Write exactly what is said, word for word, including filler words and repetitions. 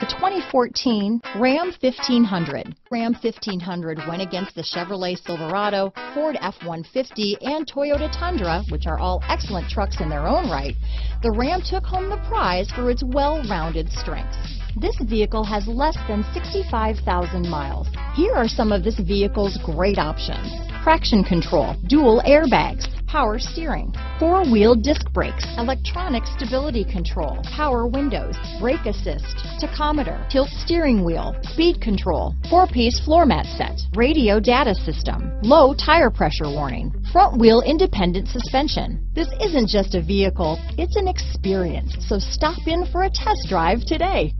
The twenty fourteen Ram fifteen hundred. Ram fifteen hundred went against the Chevrolet Silverado, Ford F one fifty, and Toyota Tundra, which are all excellent trucks in their own right. The Ram took home the prize for its well-rounded strengths. This vehicle has less than sixty-five thousand miles. Here are some of this vehicle's great options: traction control, dual airbags, power steering, four-wheel disc brakes, electronic stability control, power windows, brake assist, tachometer, tilt steering wheel, speed control, four-piece floor mat set, radio data system, low tire pressure warning, front-wheel independent suspension. This isn't just a vehicle, it's an experience, so stop in for a test drive today.